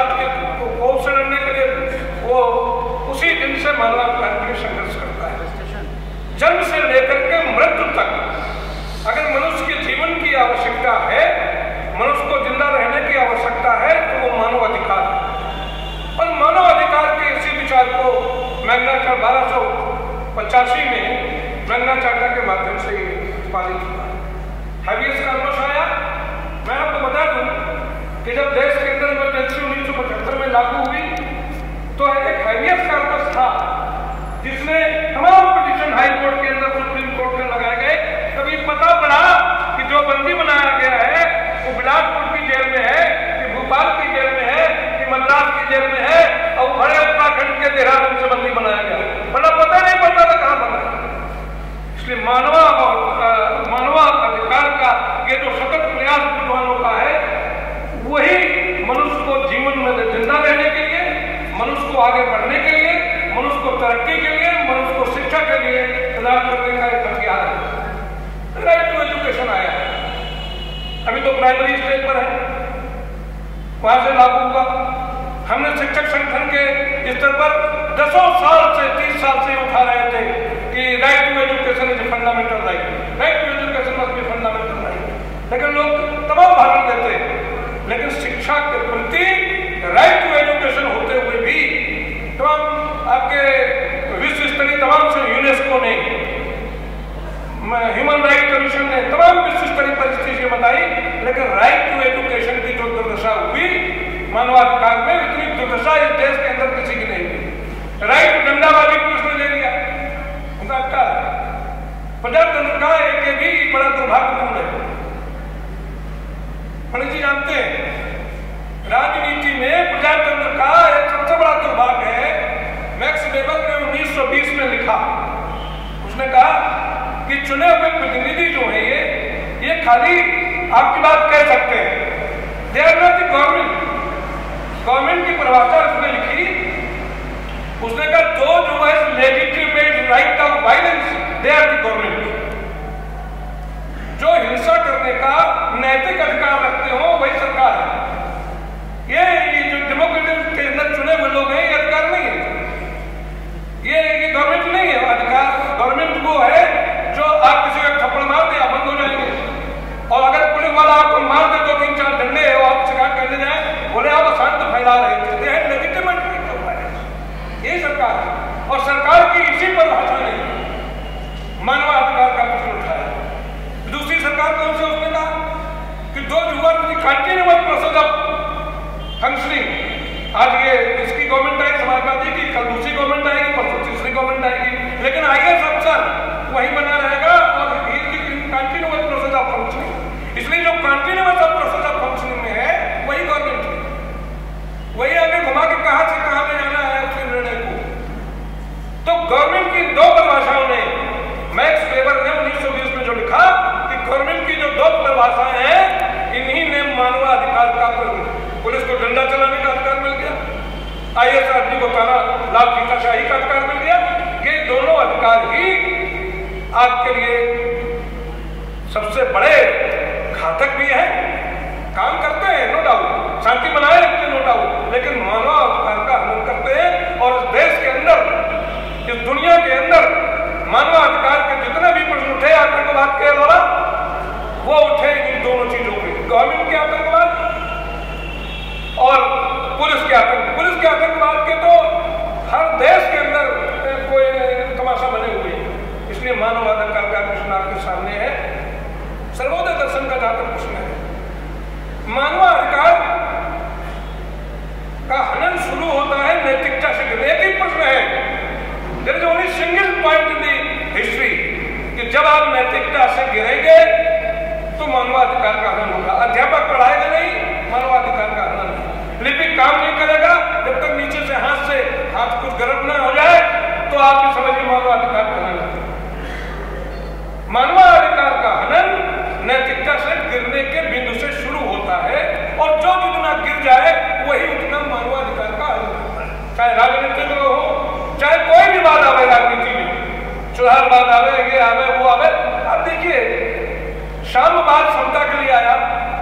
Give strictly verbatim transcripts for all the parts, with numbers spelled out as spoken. बात के को उछलने के लिए वो उसी दिन से मानव प्राणी संघर्ष करता है, जन्म से लेकर के मृत्यु तक। अगर मनुष्य के जीवन की आवश्यकता है, मनुष्य को जिंदा रहने की आवश्यकता है, तो वो मानव अधिकार है। और मानव अधिकार के इसी विचार को मैग्ना चार्टा बारह सौ पचासी में मैग्ना चार्टा के माध्यम से पारित हुआ। हैबियस कॉर्पस आया। मैं आपको बता दूं कि जब देश के अंदर इमरजेंसी उन्नीस सौ पचहत्तर में लागू हुई तो एक हैबियस कॉर्पस था जिसने तमाम पिटीशन हाईकोर्ट के अंदर सुप्रीम कोर्ट में लगाए गए। कभी पता पड़ा कि जो बंदी बनाया गया है वो बिलासपुर की जेल में है कि भोपाल की जेल में है कि मद्रास की जेल में है और भरे उत्तराखंड के देहरादून से बंदी बनाया गया। बड़ा पता नहीं पड़ता था कहाँ बना। इसलिए मानवा मानवा अधिकार का ये जो सतत प्रयास विद्वानों का है वही मनुष्य को जीवन में जिंदा रहने के लिए, मनुष्य को आगे बढ़ने के लिए, मनुष्य को तरक्की के लिए, मनुष्य को शिक्षा के लिए प्रदान करने का एक हथियार है। राइट टू एजुकेशन आया है, अभी तो प्राइमरी स्टेज पर है, वहां से लागू हुआ। हमने शिक्षक संगठन के स्तर पर दसों साल से तीस साल से उठा रहे थे कि right to education is fundamental right, right to education must be fundamental right, लेकिन लोग तमाम भाषण देते हैं। लेकिन शिक्षा के प्रति राइट टू एजुकेशन होते हुए भी तमाम आपके विश्व स्तरीय तमाम से यूनेस्को ने, ह्यूमन राइट कमीशन ने तमाम विश्व स्तरीय परिस्थितियां बताई, लेकिन राइट टू एजुकेशन की जो दुर्दशा हुई मानवाधिकार में, इतनी दुर्दशा इस देश के अंदर किसी की नहीं हुई। राइट टू डंडाबाजी पुलिस ने ले लिया। प्रजातंत्र का एक भी बड़ा दुर्भाग्यपूर्ण है। पंडित जी जानते हैं राजनीति में प्रजातंत्र का एक सबसे बड़ा दुर्भाग्य है। मैक्स वेबर ने उन्नीस सौ बीस में लिखा, उसने कहा कि चुने हुए प्रतिनिधि जो है ये ये खाली आपकी बात कह सकते हैं, they are not the government. Government की परिभाषा उसने लिखी, उसने कहा जो जो है legitimate right of violence they are the government. जो हिंसा करने का नैतिक अधिकार रखते हो वही सरकार है। ये, ये जो डेमोक्रेटिक के अंदर चुने हुए लोग हैं ये अधिकार नहीं है, ये, ये गवर्नमेंट नहीं है। अधिकार गवर्नमेंट को है जो आप किसी को थप्पड़ मार दे आप बंद हो जाएंगे, और अगर पुलिस वाला आपको मार दे दो तीन चार डंडे और आप शिकायत करने जाए बोले आप अशांत फैला रहे हैं, लेजिटिमेट नहीं होता है। यही सरकार है और सरकार की इसी पर भाषा नहीं मानवाधिकार का प्रश्न उठाया। दूसरी सरकार कौन सी? उसने कहा कि दो युवा कंटिन्यूअस प्रोसेस ऑफ फंक्शनिंग, आज ये इसकी गवर्नमेंट आई समाजवादी की, कल दूसरी गवर्नमेंट आएगी, परसों तीसरी गवर्नमेंट आएगी, लेकिन आईएएस अफसर वही बना रहेगा और कंटिन्यूअस प्रोसेस ऑफ फंक्शनिंग। इसलिए जो कंटिन्यूअस प्रोसेस ऑफ फंक्शनिंग में है वही गवर्नमेंट है, वही आगे घुमा के कहां से कहां ले जाना है उसके निर्णय को। तो गवर्नमेंट की दो परिभाषाओं ने, मैक्स वेबर ने उन्नीस सौ बीस में जो लिखा कि गवर्नमेंट की जो दो परिभाषाएं हैं इन्हीं ने मानवाधिकार का, पुलिस को डंडा चलाने का अधिकार मिल गया, आई एस आदमी को ताना लापीताशाही का अधिकार मिल गया। ये दोनों अधिकार ही आपके लिए सबसे बड़े घातक भी है। काम करते हैं नो डाउट, शांति बनाए रखते नो डाउट, लेकिन मानवाधिकार का हनन करते हैं। और इस देश के अंदर, इस दुनिया के अंदर मानवाधिकार के जितने भी प्रश्न उठे आतंकवाद के द्वारा, वो उठे इन दोनों चीजों के, गवर्नमेंट के आतंकवाद और पुलिस के आतंक पुलिस के आतंकवाद के तो हर देश के अंदर कोई तमाशा बने हुए। इसलिए मानवाधिकार का प्रश्न आपके सामने है, सर्वोदय दर्शन का जाकर प्रश्न है। मानवाधिकार का हनन शुरू होता है नैतिकता से। एक ही प्रश्न है, there is only single point in the history कि जब आप नैतिकता से गिरेंगे तो मानवाधिकार का हनन होगा। अध्यापक पढ़ाएगा नहीं, मानवाधिकार का हनन है। लिपिक काम नहीं करेगा जब तक नीचे से हाथ से हाथ कुछ गर्म ना हो जाए, तो आप ये समझिए मानवाधिकार का हनन है। मानवाधिकार का हनन नैतिकता से गिरने के बिंदु से शुरू होता है, और जो जितना गिर जाए वही उतना मानवाधिकार का हनन होता है। चाहे राजनीतिक हो, चाहे कोई भी बात आवे, राजनीति में चुनाव बात आवे, ये आवे, वो आवे। अब देखिए, साम्यवाद क्षमता के लिए आया,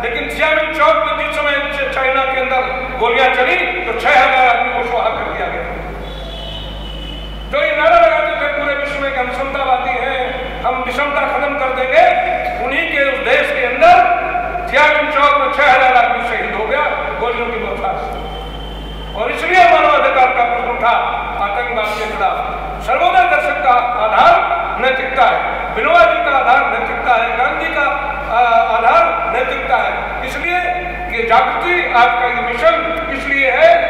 लेकिन सियामी चौक में जिस समय चाइना के अंदर गोलियां चली तो छह हजार आदमी को शहादत कर दिया गया। तो ये नारा लगाते थे पूरे विश्व में हम समतावादी हैं, हम विषमता खत्म कर देंगे। उन्हीं के उस देश के अंदर सियामी चौक में छह हजार आदमी शहीद हो गया गोलियों की बौछार से। और इसलिए मानवाधिकार का प्रश्न उठा आतंकवाद के खिलाफ। सर्वोदय दर्शन का आधार नैतिकता है, बिनोबा जी का आधार नैतिकता है, गांधी का आधार नैतिकता है। इसलिए ये जागृति आपका ये मिशन इसलिए है